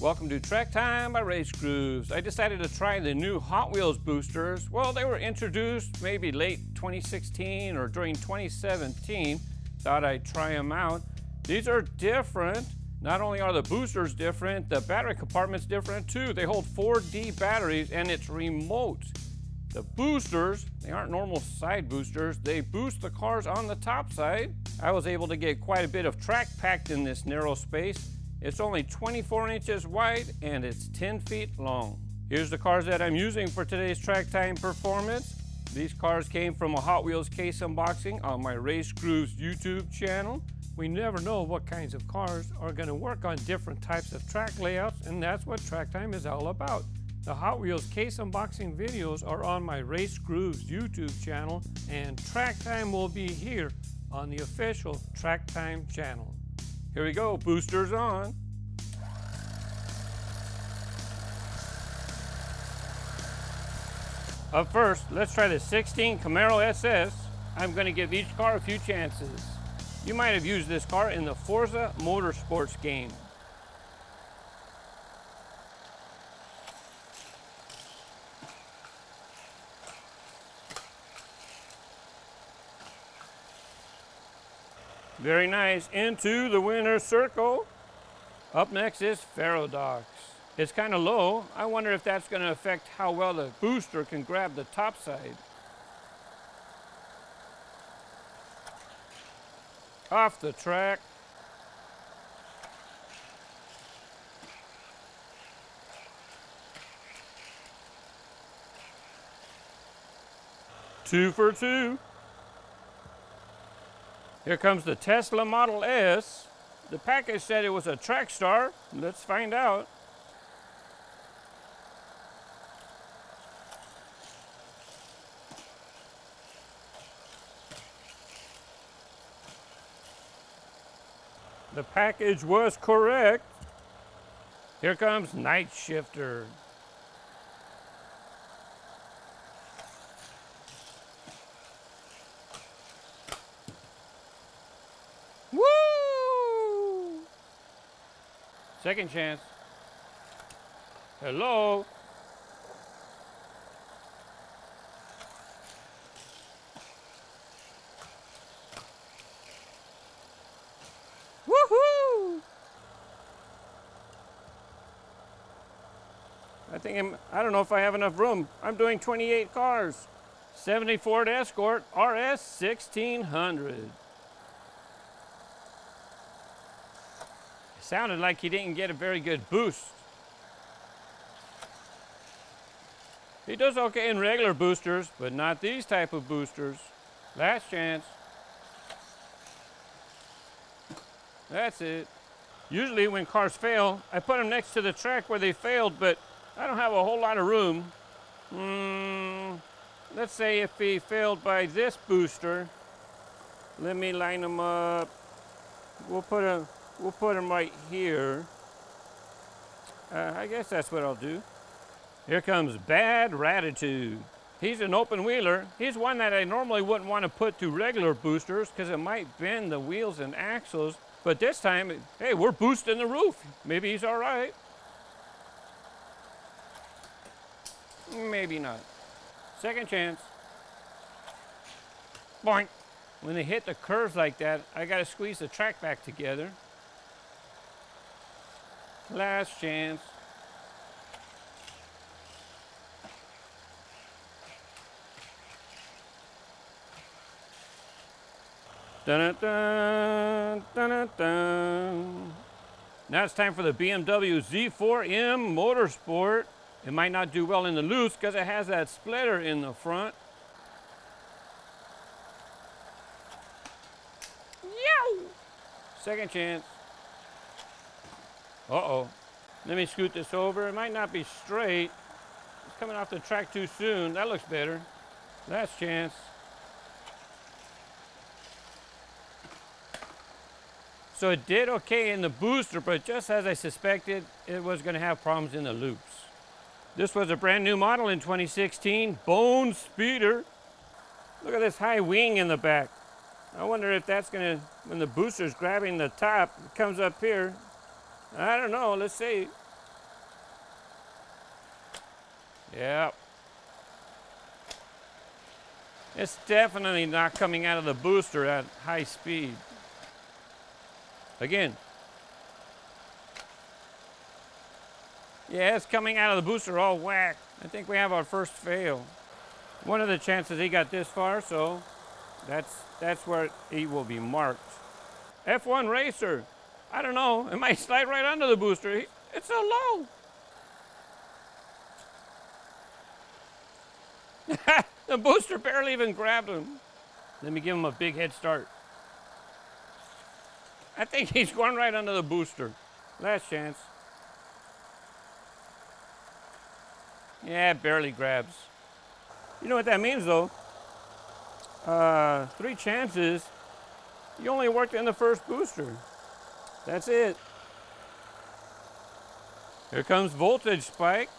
Welcome to Track Time by Race Grooves. I decided to try the new Hot Wheels boosters. Well, they were introduced maybe late 2016 or during 2017. Thought I'd try them out. These are different. Not only are the boosters different, the battery compartment's different too. They hold 4D batteries and it's remote. The boosters, they aren't normal side boosters. They boost the cars on the top side. I was able to get quite a bit of track packed in this narrow space. It's only 24 inches wide and it's 10 feet long. Here's the cars that I'm using for today's track time performance. These cars came from a Hot Wheels case unboxing on my Race Grooves YouTube channel. We never know what kinds of cars are going to work on different types of track layouts, and that's what track time is all about. The Hot Wheels case unboxing videos are on my Race Grooves YouTube channel, and track time will be here on the official track time channel. Here we go, boosters on. Up first, let's try the 16 Camaro SS. I'm going to give each car a few chances. You might have used this car in the Forza Motorsports game. Very nice, into the winner's circle. Up next is Pharodox. It's kind of low. I wonder if that's going to affect how well the booster can grab the top side. Off the track. Two for two. Here comes the Tesla Model S. The package said it was a track star. Let's find out. The package was correct. Here comes Night Shifter. Second chance. Hello. Woohoo! I don't know if I have enough room. I'm doing 28 cars. 70 Ford Escort RS1600. Sounded like he didn't get a very good boost. He does okay in regular boosters, but not these type of boosters. Last chance. That's it. Usually when cars fail, I put them next to the track where they failed, but I don't have a whole lot of room. Let's say if he failed by this booster, let me line them up. We'll put them right here. I guess that's what I'll do. Here comes Bad Ratitude. He's an open wheeler. He's one that I normally wouldn't want to put to regular boosters because it might bend the wheels and axles. But this time, hey, we're boosting the roof. Maybe he's all right. Maybe not. Second chance. Boink. When they hit the curves like that, I got to squeeze the track back together. Last chance. Dun dun dun dun. Now it's time for the BMW Z4M Motorsport. It might not do well in the loose because it has that splitter in the front. Yow! Second chance. Uh-oh. Let me scoot this over. It might not be straight. It's coming off the track too soon. That looks better. Last chance. So it did okay in the booster, but just as I suspected, it was going to have problems in the loops. This was a brand new model in 2016, Bone Speeder. Look at this high wing in the back. I wonder if that's going to, when the booster's grabbing the top, it comes up here. I don't know, let's see. Yep. It's definitely not coming out of the booster at high speed. Again. Yeah, it's coming out of the booster all whack. I think we have our first fail. One of the chances he got this far, so that's where he will be marked. F1 Racer. I don't know, it might slide right under the booster. It's so low. The booster barely even grabbed him. Let me give him a big head start. I think he's going right under the booster. Last chance. Yeah, barely grabs. You know what that means though? 3 chances, you only worked in the first booster. That's it. Here comes Voltage Spike.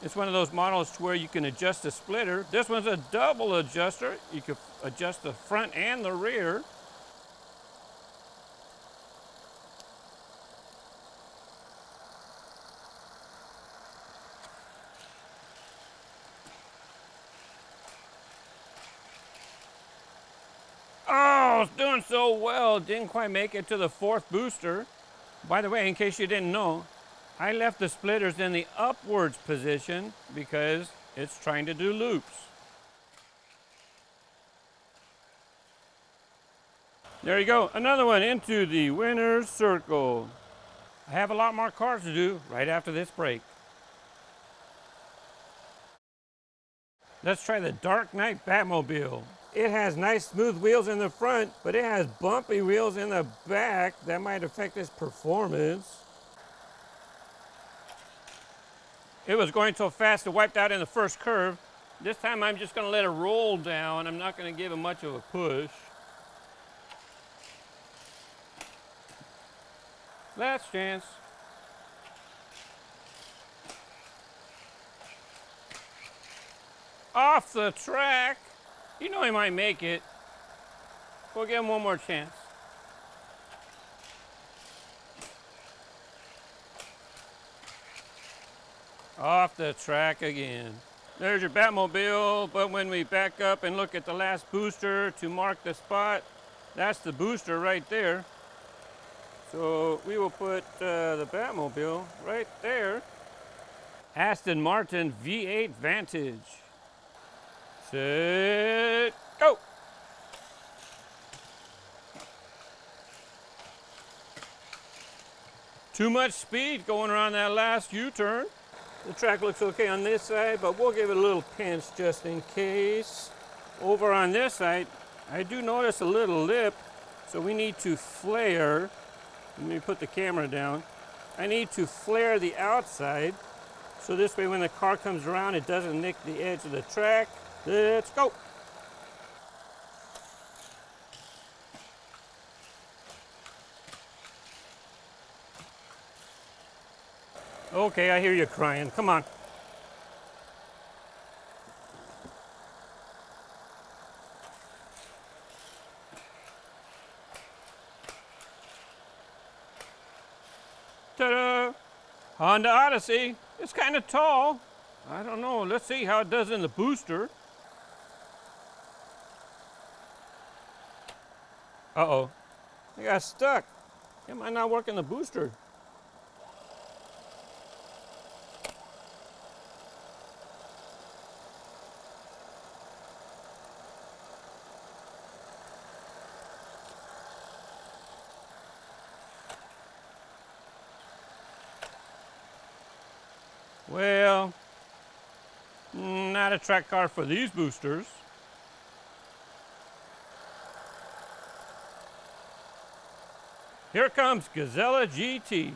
It's one of those models where you can adjust the splitter. This one's a double adjuster. You can adjust the front and the rear. Oh, it's doing so well. Didn't quite make it to the fourth booster. By the way, in case you didn't know, I left the splitters in the upwards position because it's trying to do loops. There you go, another one into the winner's circle. I have a lot more cars to do right after this break. Let's try the Dark Knight Batmobile. It has nice smooth wheels in the front, but it has bumpy wheels in the back that might affect its performance. It was going so fast it wiped out in the first curve. This time I'm just gonna let it roll down. I'm not gonna give it much of a push. Last chance. Off the track. You know he might make it. We'll give him one more chance. Off the track again. There's your Batmobile, but when we back up and look at the last booster to mark the spot, that's the booster right there. So we will put the Batmobile right there. Aston Martin V8 Vantage. Set, go! Too much speed going around that last U-turn. The track looks okay on this side, but we'll give it a little pinch just in case. Over on this side, I do notice a little lip, so we need to flare. Let me put the camera down. I need to flare the outside, so this way when the car comes around, it doesn't nick the edge of the track. Let's go. Okay, I hear you crying. Come on. Ta-da! Honda Odyssey. It's kind of tall. I don't know. Let's see how it does in the booster. Uh-oh. I got stuck. It might not work in the booster. Well, not a track car for these boosters. Here comes Gazella GT.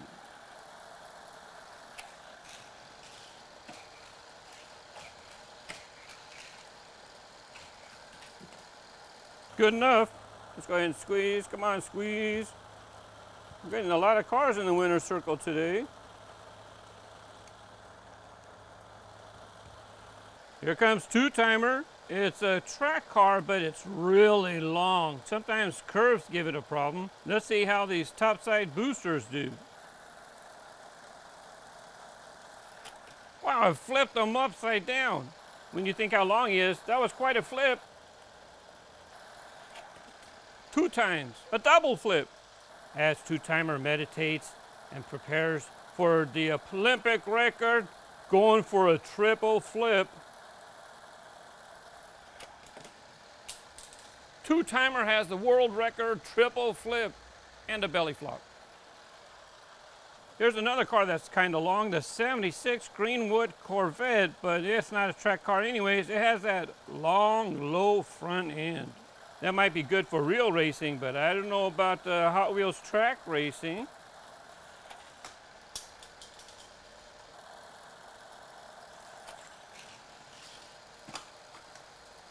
Good enough. Let's go ahead and squeeze. Come on, squeeze. I'm getting a lot of cars in the winner's circle today. Here comes two-timer. It's a track car, but it's really long. Sometimes curves give it a problem. Let's see how these topside boosters do. Wow, I flipped him upside down. When you think how long he is, that was quite a flip. 2 times, a double flip. As two-timer meditates and prepares for the Olympic record, going for a triple flip. Two-timer has the world record triple flip and a belly flop. Here's another car that's kind of long, the 76 Greenwood Corvette, but it's not a track car anyways. It has that long, low front end. That might be good for real racing, but I don't know about Hot Wheels track racing.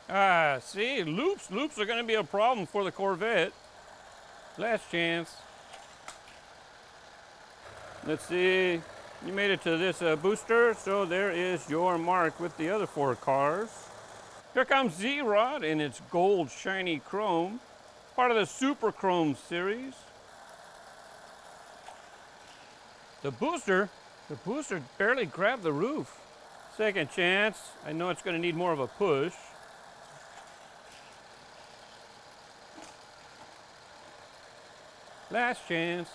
Ah, see, loops. Loops are gonna be a problem for the Corvette. Last chance. Let's see, you made it to this booster, so there is your mark with the other 4 cars. Here comes Z-Rod in its gold shiny chrome, part of the Super Chrome series. The booster barely grabbed the roof. Second chance, I know it's gonna need more of a push. Last chance.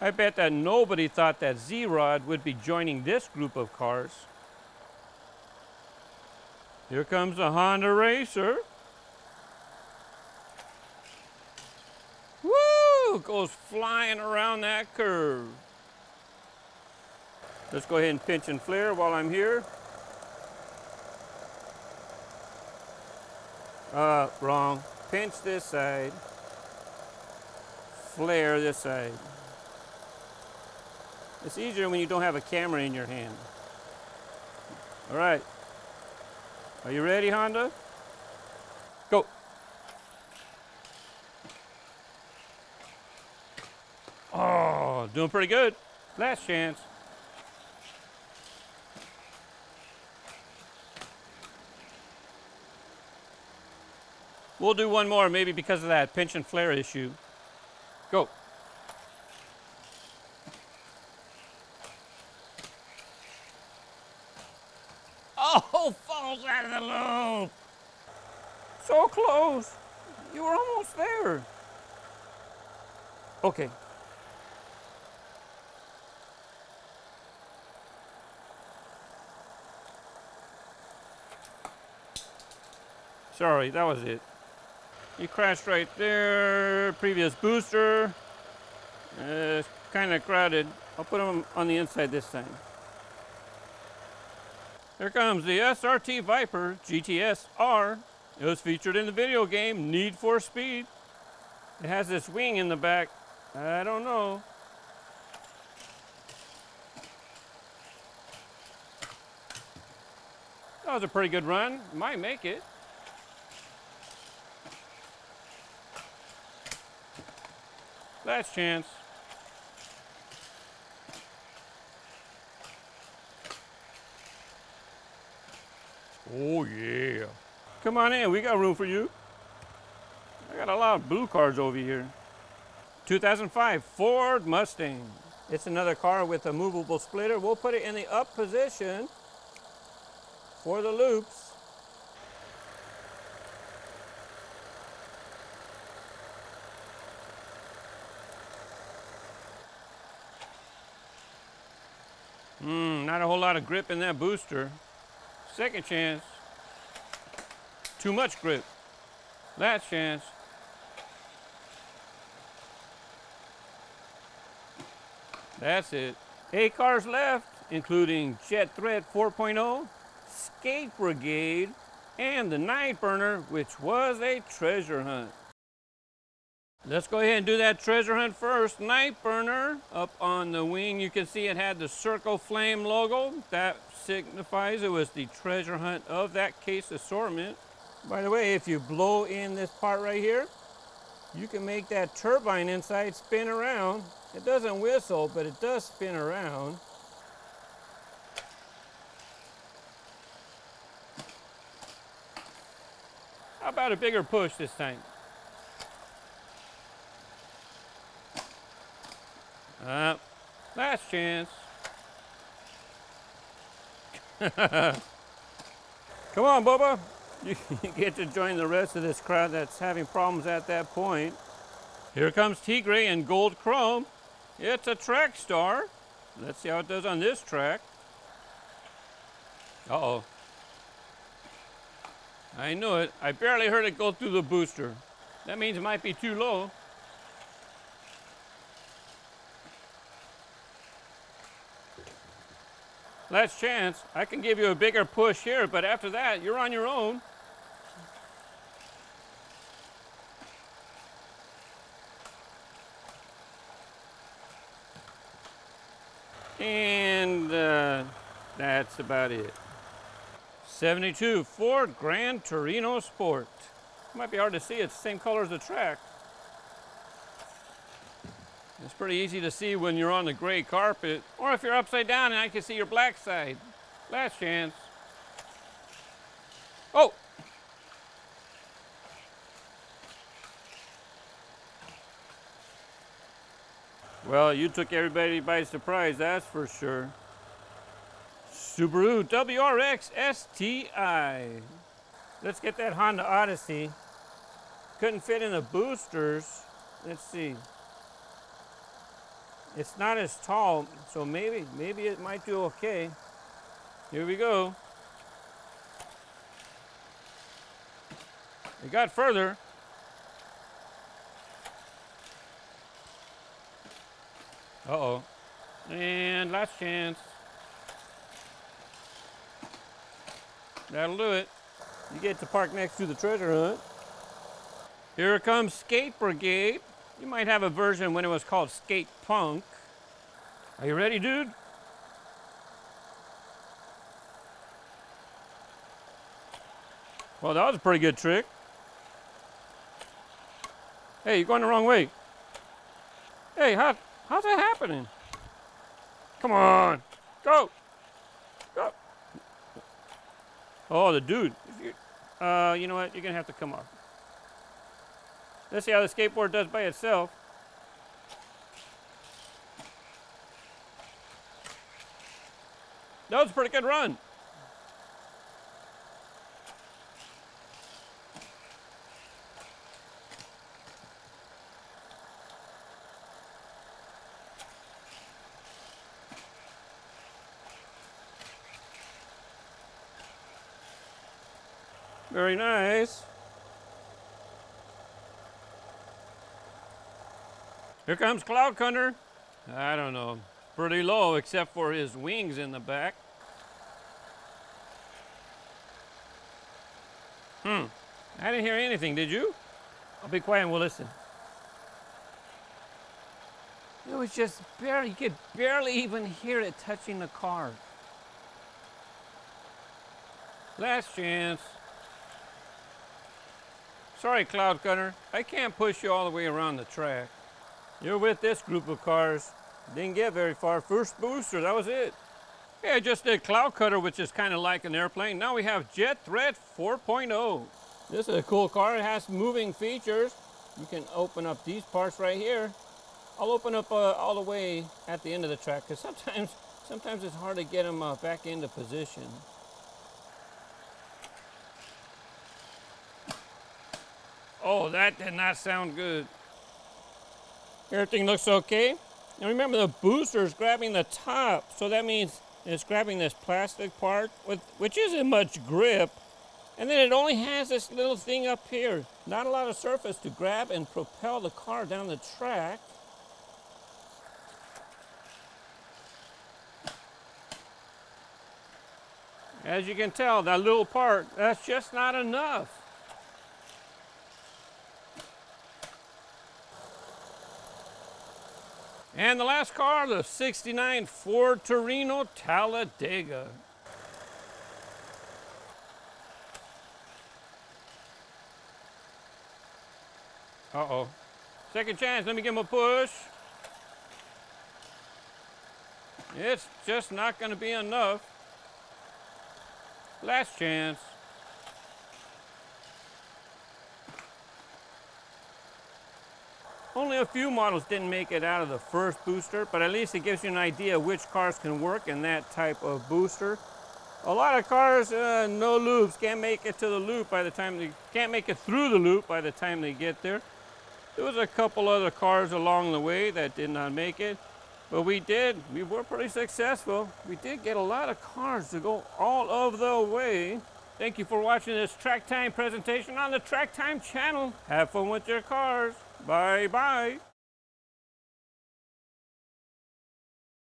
I bet that nobody thought that Z-Rod would be joining this group of cars. Here comes a Honda Racer. Woo! Goes flying around that curve. Let's go ahead and pinch and flare while I'm here. Wrong. Pinch this side. Flare this side. It's easier when you don't have a camera in your hand. All right. Are you ready, Honda? Go. Oh, doing pretty good. Last chance. We'll do one more, maybe because of that pinch and flare issue. Go. Out of the loop. So close. You were almost there. Okay. Sorry, that was it. You crashed right there. Previous booster. It's kind of crowded. I'll put them on the inside this time. Here comes the SRT Viper GTS-R. It was featured in the video game Need for Speed. It has this wing in the back. I don't know. That was a pretty good run. Might make it. Last chance. Oh yeah. Come on in, we got room for you. I got a lot of blue cars over here. 2005 Ford Mustang. It's another car with a movable splitter. We'll put it in the up position for the loops. Not a whole lot of grip in that booster. Second chance. Too much grip. Last chance. That's it. 8 cars left, including Jet Threat 4.0, Skate Brigade, and the Night Burner, which was a treasure hunt. Let's go ahead and do that treasure hunt first. Night Burner, up on the wing, you can see it had the circle flame logo. That signifies it was the treasure hunt of that case assortment. By the way, if you blow in this part right here, you can make that turbine inside spin around. It doesn't whistle, but it does spin around. How about a bigger push this time? Last chance. Come on, Bubba. You get to join the rest of this crowd that's having problems at that point. Here comes Teegray in gold chrome. It's a track star. Let's see how it does on this track. Uh-oh. I knew it. I barely heard it go through the booster. That means it might be too low. Last chance. I can give you a bigger push here, but after that, you're on your own. And that's about it. 72 Ford Gran Torino Sport. Might be hard to see, it's the same color as the track. It's pretty easy to see when you're on the gray carpet, or if you're upside down and I can see your black side. Last chance. Oh! Well, you took everybody by surprise, that's for sure. Subaru WRX STI. Let's get that Honda Odyssey. Couldn't fit in the boosters. Let's see. It's not as tall, so maybe it might do okay. Here we go. It got further. Uh-oh. And last chance. That'll do it. You get to park next to the treasure hunt. Here comes Skate Brigade. You might have a version when it was called Skate Punk. Are you ready, dude? Well, that was a pretty good trick. Hey, you're going the wrong way. Hey, how's that happening? Come on, go, go. Oh, the dude. If you, you know what? You're gonna have to come up. Let's see how the skateboard does by itself. That was a pretty good run. Very nice. Here comes Cloud Cutter. I don't know, pretty low except for his wings in the back. I didn't hear anything, did you? I'll be quiet and we'll listen. It was just barely, you could barely even hear it touching the car. Last chance. Sorry, Cloud Cutter, I can't push you all the way around the track. You're with this group of cars. Didn't get very far. First booster, that was it. Hey, I just did Cloud Cutter, which is kind of like an airplane. Now we have Jet Threat 4.0. This is a cool car. It has moving features. You can open up these parts right here. I'll open up all the way at the end of the track because sometimes it's hard to get them back into position. Oh, that did not sound good. Everything looks okay. And remember, the booster is grabbing the top, so that means it's grabbing this plastic part, which isn't much grip. And then it only has this little thing up here. Not a lot of surface to grab and propel the car down the track. As you can tell, that little part, that's just not enough. And the last car, the 69 Ford Torino Talladega. Uh-oh. Second chance, let me give him a push. It's just not gonna be enough. Last chance. Only a few models didn't make it out of the first booster, but at least it gives you an idea which cars can work in that type of booster. A lot of cars, no loops, can't make it through the loop by the time they get there. There was a couple other cars along the way that did not make it, but we were pretty successful. We did get a lot of cars to go all of the way. Thank you for watching this track time presentation on the Track Time channel. Have fun with your cars. Bye-bye.